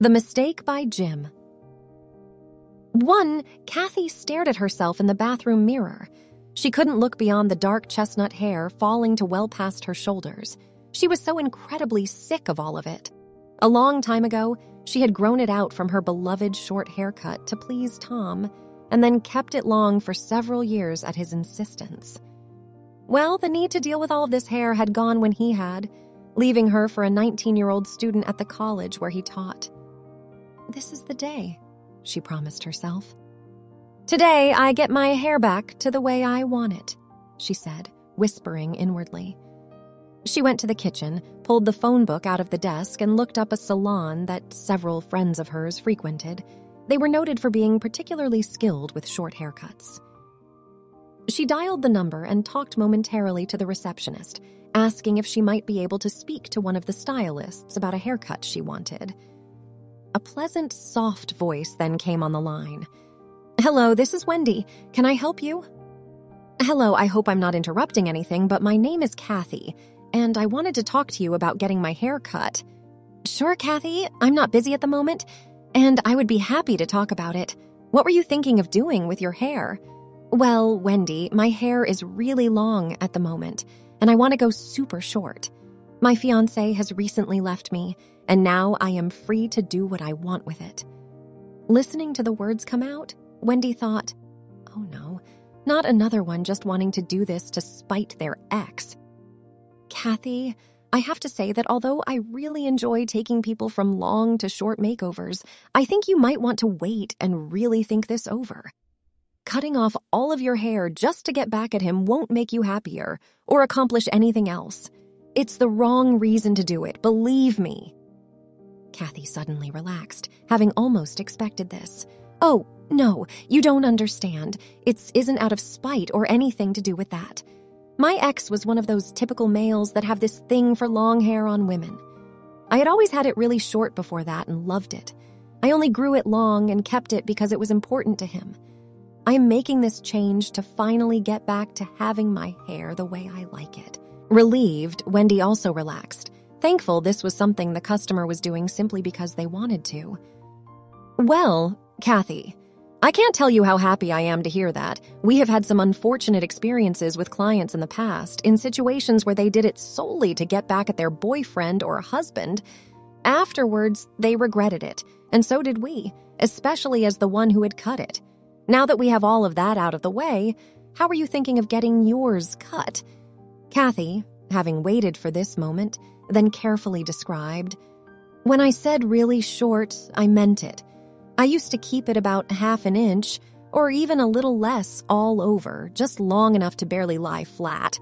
The Mistake by Jim. 1. Cathy stared at herself in the bathroom mirror. She couldn't look beyond the dark chestnut hair falling to well past her shoulders. She was so incredibly sick of all of it. A long time ago, she had grown it out from her beloved short haircut to please Tom, and then kept it long for several years at his insistence. Well, the need to deal with all of this hair had gone when he had, leaving her for a 19-year-old student at the college where he taught. "This is the day," she promised herself. "Today I get my hair back to the way I want it," she said, whispering inwardly. She went to the kitchen, pulled the phone book out of the desk, and looked up a salon that several friends of hers frequented. They were noted for being particularly skilled with short haircuts. She dialed the number and talked momentarily to the receptionist, asking if she might be able to speak to one of the stylists about a haircut she wanted. A pleasant, soft voice then came on the line. "Hello, this is Wendy. Can I help you?" "Hello, I hope I'm not interrupting anything, but my name is Cathy, and I wanted to talk to you about getting my hair cut." "Sure, Cathy. I'm not busy at the moment, and I would be happy to talk about it. What were you thinking of doing with your hair?" "Well, Wendy, my hair is really long at the moment, and I want to go super short. My fiancé has recently left me, and now I am free to do what I want with it." Listening to the words come out, Wendy thought, "Oh no, not another one just wanting to do this to spite their ex. Cathy, I have to say that although I really enjoy taking people from long to short makeovers, I think you might want to wait and really think this over. Cutting off all of your hair just to get back at him won't make you happier or accomplish anything else. It's the wrong reason to do it, believe me." Cathy suddenly relaxed, having almost expected this. "Oh, no, you don't understand. It isn't out of spite or anything to do with that. My ex was one of those typical males that have this thing for long hair on women. I had always had it really short before that and loved it. I only grew it long and kept it because it was important to him. I am making this change to finally get back to having my hair the way I like it." Relieved, Wendy also relaxed, thankful this was something the customer was doing simply because they wanted to. "Well, Cathy, I can't tell you how happy I am to hear that. We have had some unfortunate experiences with clients in the past, in situations where they did it solely to get back at their boyfriend or husband. Afterwards, they regretted it, and so did we, especially as the one who had cut it. Now that we have all of that out of the way, how are you thinking of getting yours cut?" Cathy, having waited for this moment, then carefully described, "When I said really short, I meant it. I used to keep it about half an inch, or even a little less all over, just long enough to barely lie flat.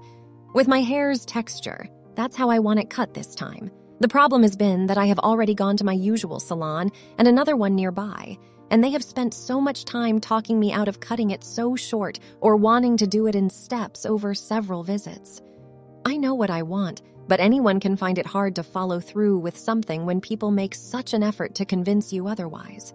With my hair's texture, that's how I want it cut this time. The problem has been that I have already gone to my usual salon and another one nearby, and they have spent so much time talking me out of cutting it so short or wanting to do it in steps over several visits. I know what I want, but anyone can find it hard to follow through with something when people make such an effort to convince you otherwise.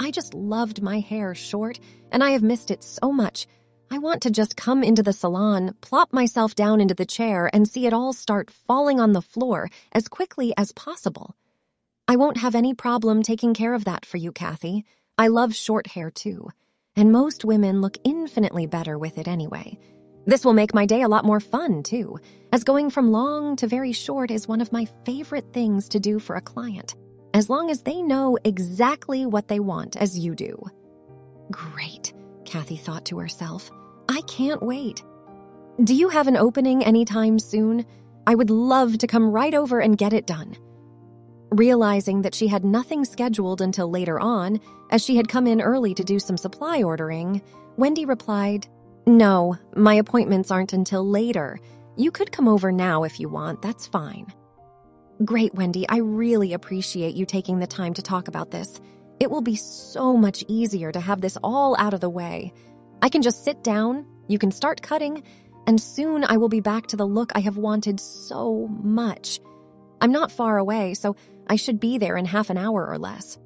I just loved my hair short, and I have missed it so much. I want to just come into the salon, plop myself down into the chair, and see it all start falling on the floor as quickly as possible. I won't have any problem taking care of that for you, Cathy. I love short hair too, and most women look infinitely better with it anyway. This will make my day a lot more fun too, as going from long to very short is one of my favorite things to do for a client, as long as they know exactly what they want as you do." "Great," Cathy thought to herself. "I can't wait. Do you have an opening anytime soon? I would love to come right over and get it done." Realizing that she had nothing scheduled until later on, as she had come in early to do some supply ordering, Wendy replied, "No, my appointments aren't until later. You could come over now if you want, that's fine." "Great, Wendy, I really appreciate you taking the time to talk about this. It will be so much easier to have this all out of the way. I can just sit down, you can start cutting, and soon I will be back to the look I have wanted so much. I'm not far away, so I should be there in half an hour or less."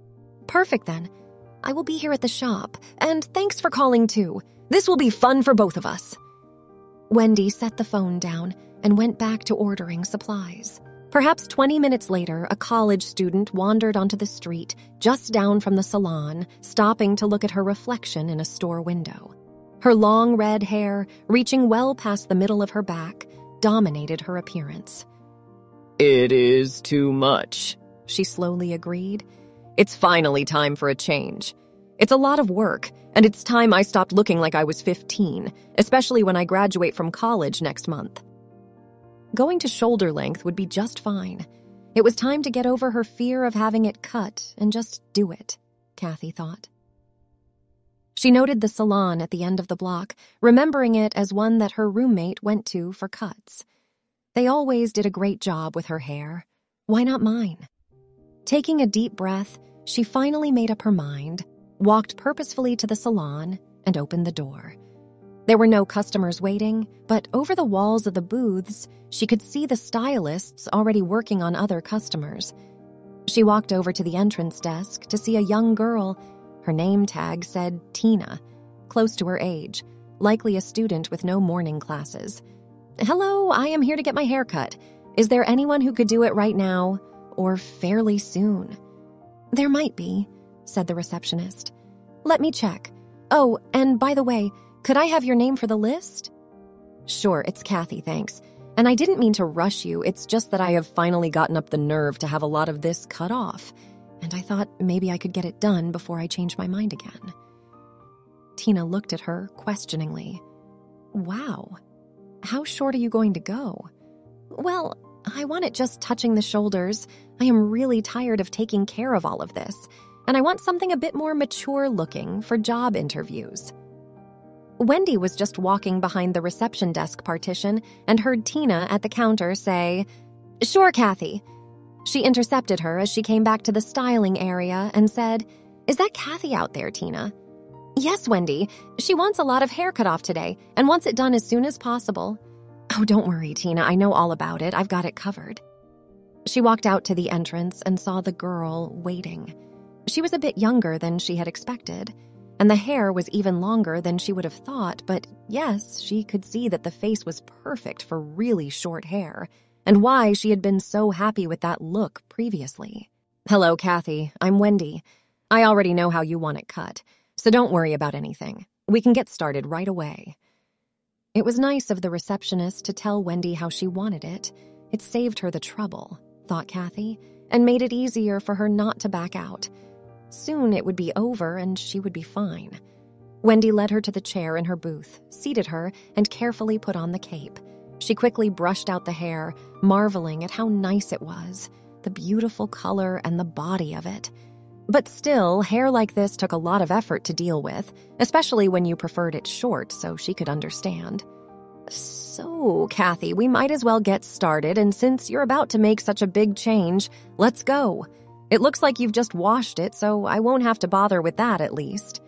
"Perfect then. I will be here at the shop, and thanks for calling too. This will be fun for both of us." Wendy set the phone down and went back to ordering supplies. Perhaps 20 minutes later, a college student wandered onto the street just down from the salon, stopping to look at her reflection in a store window. Her long red hair, reaching well past the middle of her back, dominated her appearance. "It is too much," she slowly agreed. "It's finally time for a change. It's a lot of work, and it's time I stopped looking like I was 15, especially when I graduate from college next month." Going to shoulder length would be just fine. It was time to get over her fear of having it cut and just do it, Cathy thought. She noted the salon at the end of the block, remembering it as one that her roommate went to for cuts. They always did a great job with her hair. Why not mine? Taking a deep breath, she finally made up her mind, walked purposefully to the salon, and opened the door. There were no customers waiting, but over the walls of the booths, she could see the stylists already working on other customers. She walked over to the entrance desk to see a young girl. Her name tag said Tina, close to her age, likely a student with no morning classes. "Hello, I am here to get my hair cut. Is there anyone who could do it right now, or fairly soon?" "There might be," said the receptionist. "Let me check. Oh, and by the way, could I have your name for the list?" "Sure, it's Cathy, thanks. And I didn't mean to rush you, it's just that I have finally gotten up the nerve to have a lot of this cut off, and I thought maybe I could get it done before I change my mind again." Tina looked at her questioningly. "Wow, how short are you going to go?" "Well, I want it just touching the shoulders. I am really tired of taking care of all of this, and I want something a bit more mature looking for job interviews." Wendy was just walking behind the reception desk partition and heard Tina at the counter say, "Sure, Cathy." She intercepted her as she came back to the styling area and said, "Is that Cathy out there, Tina?" "Yes, Wendy. She wants a lot of hair cut off today and wants it done as soon as possible." "Oh, don't worry, Tina. I know all about it. I've got it covered." She walked out to the entrance and saw the girl waiting. She was a bit younger than she had expected, and the hair was even longer than she would have thought, but yes, she could see that the face was perfect for really short hair, and why she had been so happy with that look previously. "Hello, Cathy. I'm Wendy. I already know how you want it cut, so don't worry about anything. We can get started right away." It was nice of the receptionist to tell Wendy how she wanted it. It saved her the trouble, thought Cathy, and made it easier for her not to back out. Soon it would be over and she would be fine. Wendy led her to the chair in her booth, seated her, and carefully put on the cape. She quickly brushed out the hair, marveling at how nice it was, the beautiful color and the body of it. But still, hair like this took a lot of effort to deal with, especially when you preferred it short so she could understand. "So, Cathy, we might as well get started, and since you're about to make such a big change, let's go. It looks like you've just washed it, so I won't have to bother with that at least."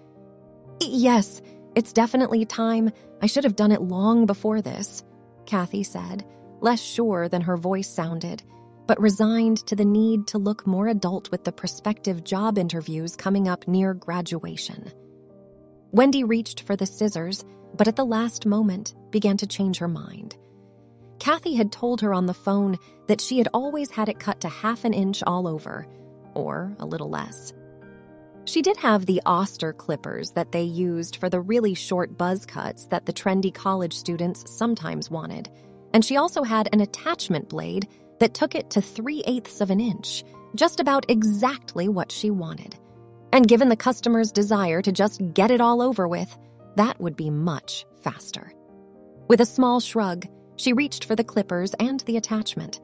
"Yes, it's definitely time. I should have done it long before this," Cathy said, less sure than her voice sounded, but resigned to the need to look more adult with the prospective job interviews coming up near graduation. Wendy reached for the scissors, but at the last moment began to change her mind. Cathy had told her on the phone that she had always had it cut to half an inch all over, or a little less. She did have the Oster clippers that they used for the really short buzz cuts that the trendy college students sometimes wanted, and she also had an attachment blade that took it to 3/8 of an inch, just about exactly what she wanted. And given the customer's desire to just get it all over with, that would be much faster. With a small shrug, she reached for the clippers and the attachment.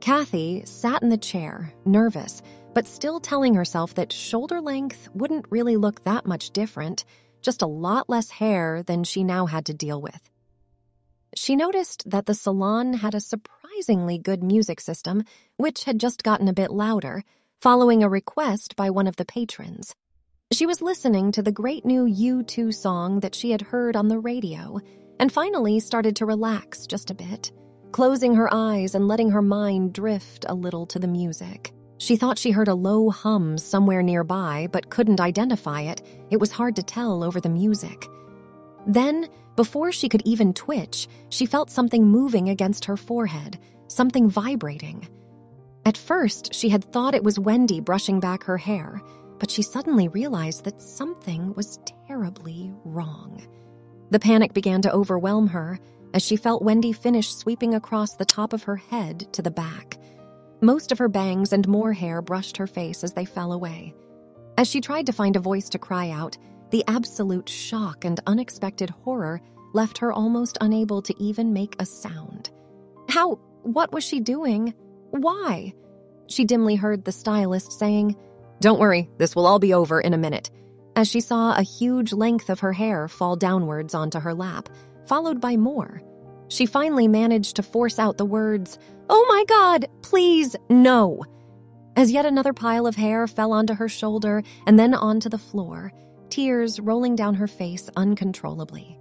Cathy sat in the chair, nervous, but still telling herself that shoulder length wouldn't really look that much different, just a lot less hair than she now had to deal with. She noticed that the salon had a surprisingly good music system, which had just gotten a bit louder, following a request by one of the patrons. She was listening to the great new U2 song that she had heard on the radio, and finally started to relax just a bit, closing her eyes and letting her mind drift a little to the music. She thought she heard a low hum somewhere nearby, but couldn't identify it. It was hard to tell over the music. Then, before she could even twitch, she felt something moving against her forehead, something vibrating. At first, she had thought it was Wendy brushing back her hair, but she suddenly realized that something was terribly wrong. The panic began to overwhelm her as she felt Wendy finish sweeping across the top of her head to the back. Most of her bangs and more hair brushed her face as they fell away. As she tried to find a voice to cry out, the absolute shock and unexpected horror left her almost unable to even make a sound. What was she doing? Why? She dimly heard the stylist saying, "Don't worry, this will all be over in a minute," as she saw a huge length of her hair fall downwards onto her lap, followed by more. She finally managed to force out the words, "Oh my God, please, no!" as yet another pile of hair fell onto her shoulder and then onto the floor, tears rolling down her face uncontrollably.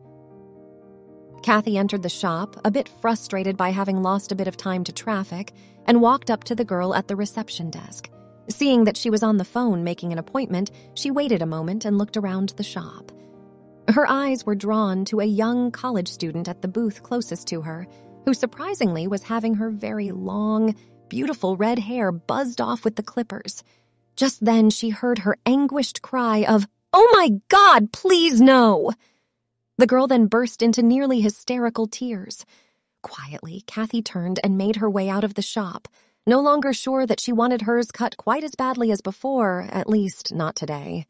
Cathy entered the shop, a bit frustrated by having lost a bit of time to traffic, and walked up to the girl at the reception desk. Seeing that she was on the phone making an appointment, she waited a moment and looked around the shop. Her eyes were drawn to a young college student at the booth closest to her, who surprisingly was having her very long, beautiful red hair buzzed off with the clippers. Just then, she heard her anguished cry of, "Oh my God, please no!" The girl then burst into nearly hysterical tears. Quietly, Cathy turned and made her way out of the shop, no longer sure that she wanted hers cut quite as badly as before, at least not today.